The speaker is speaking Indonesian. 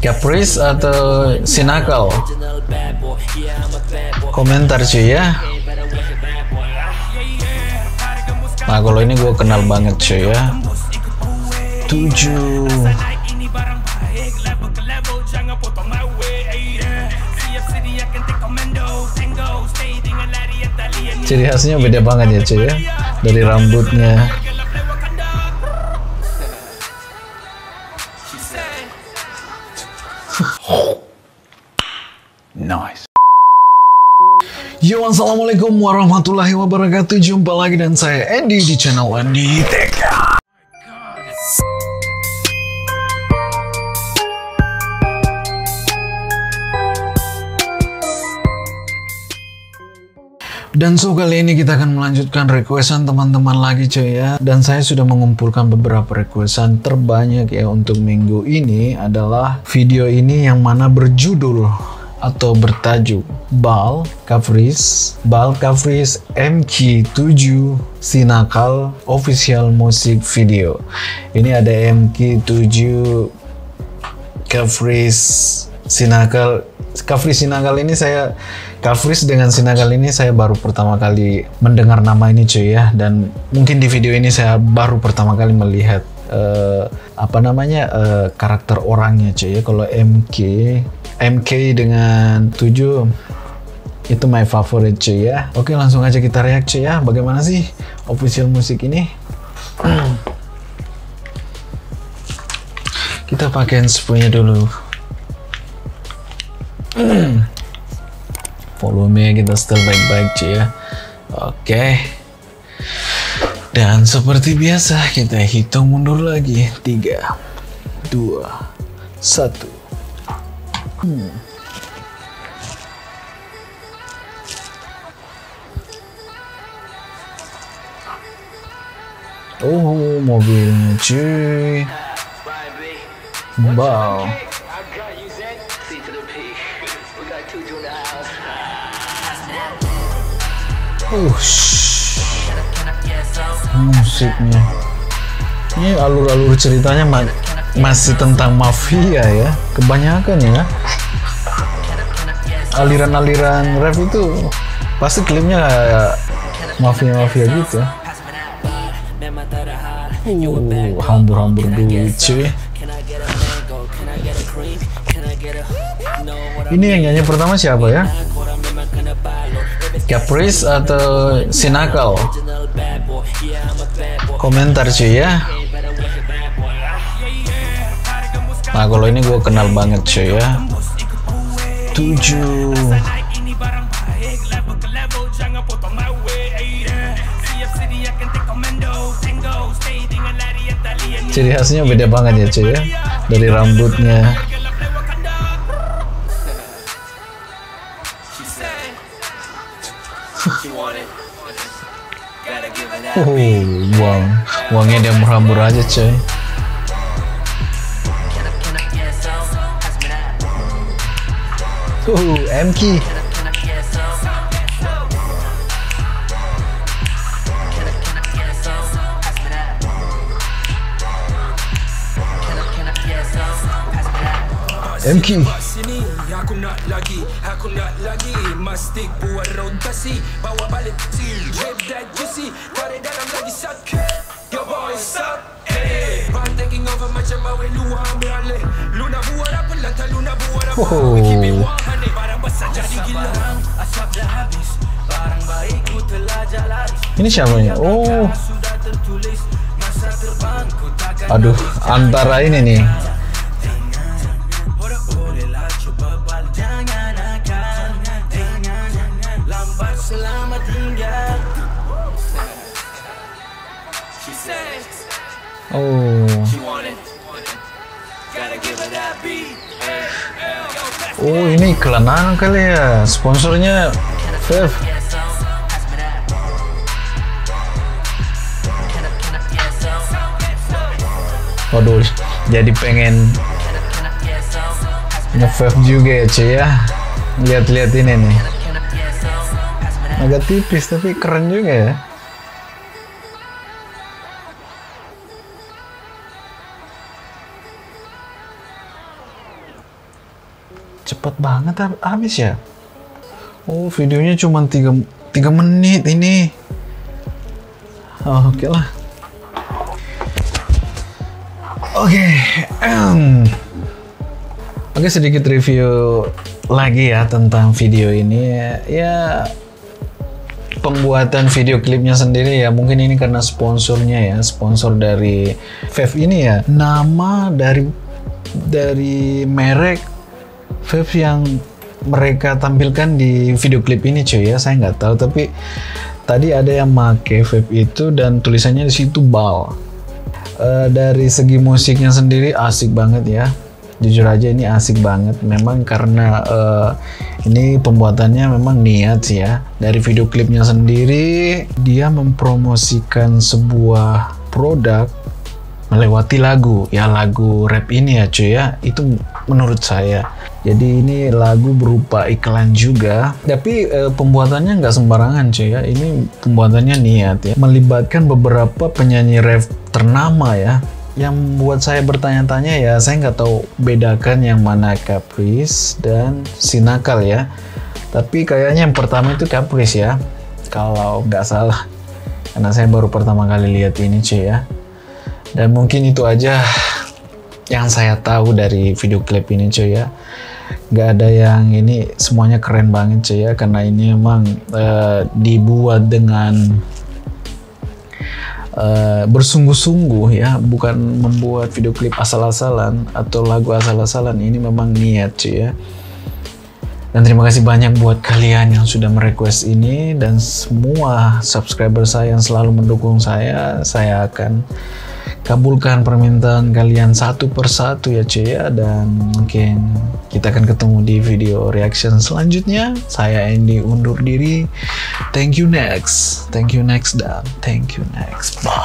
Caprice atau Zynakal? Komentar cuy ya. Nah kalau ini gue kenal banget cuy ya. Tuju. Ciri khasnya beda banget ya cuy ya. Dari rambutnya. Nice. Yo, assalamualaikum warahmatullahi wabarakatuh. Jumpa lagi dan saya Endhy di channel Endhy TK. Dan so kali ini kita akan melanjutkan requestan teman-teman lagi cuy ya. Dan saya sudah mengumpulkan beberapa requestan terbanyak ya untuk minggu ini adalah video ini yang mana berjudul atau bertajuk BAL Caprice MK Tuju Zynakal Official Music Video. Ini ada MK Tuju Caprice Zynakal. Caprice dengan Zynakal ini saya baru pertama kali mendengar nama ini cuy ya, dan mungkin di video ini saya baru pertama kali melihat karakter orangnya cuy ya. Kalau MK dengan Tuju itu my favorite cuy ya. Oke, langsung aja kita react cuy ya. Bagaimana sih official musik ini? Kita pakein sepunya dulu. Volumenya kita setel baik-baik cuy ya. Oke. Dan seperti biasa kita hitung mundur lagi. 3, 2, 1. Oh, mobilnya cuy. Wow. Musiknya ini alur-alur ceritanya masih tentang mafia ya, kebanyakan ya. Aliran-aliran rap itu pasti klipnya mafia-mafia gitu ya. Hambur-hambur dulu cuy. Ini yang nyanyi pertama siapa ya? Caprice atau Zynakal? Komentar cuy ya. Nah kalau ini gue kenal banget cuy ya. Tuju. Ciri khasnya beda banget ya cuy ya. Dari rambutnya. Uangnya dia merambur aja cuy. MK. Sini aku nak lagi mastik buat rotasi bawa balik til that juicy tarik dalam lagi sakit your voice up eh taking over my chamawe luna buat apa lata luna buat apa barang besar jadi gila asap dah habis barang baik ku telah jalan ini siapanya? Oh, aduh, antara ini nih tinggal. Oh, ini kelana kali ya, sponsornya VEEV. Waduh, jadi pengen nge-VEEV juga ya cuy ya. Lihat-lihat ini nih, agak tipis tapi keren juga ya. Cepet banget habis ya. Oh, videonya cuma 3 menit ini. Oh, oke lah. Oke. Oke, sedikit review lagi ya tentang video ini. Ya, pembuatan video klipnya sendiri ya, mungkin ini karena sponsornya ya, sponsor dari VEEV ini ya, nama dari merek VEEV yang mereka tampilkan di video klip ini cuy ya, saya nggak tahu, tapi tadi ada yang make VEEV itu dan tulisannya di situ BAL. Dari segi musiknya sendiri asik banget ya, jujur aja ini asik banget memang, karena ini pembuatannya memang niat sih ya. Dari video klipnya sendiri dia mempromosikan sebuah produk melewati lagu ya, lagu rap ini ya cuy ya, itu menurut saya. Jadi ini lagu berupa iklan juga, tapi pembuatannya nggak sembarangan cuy ya, ini pembuatannya niat ya, melibatkan beberapa penyanyi rap ternama ya. Yang buat saya bertanya-tanya ya, saya nggak tahu bedakan yang mana Caprice dan Zynakal ya, tapi kayaknya yang pertama itu Caprice ya kalau nggak salah, karena saya baru pertama kali lihat ini cuy ya. Dan mungkin itu aja yang saya tahu dari video klip ini cuy ya, nggak ada yang ini, semuanya keren banget cuy ya, karena ini emang dibuat dengan bersungguh-sungguh ya, bukan membuat video klip asal-asalan atau lagu asal-asalan, ini memang niat cuy ya. Dan terima kasih banyak buat kalian yang sudah merequest ini, dan semua subscriber saya yang selalu mendukung saya akan kabulkan permintaan kalian satu persatu ya cuy ya. Dan mungkin kita akan ketemu di video reaction selanjutnya. Saya Endhy undur diri. Thank you next, dan thank you next. Bye.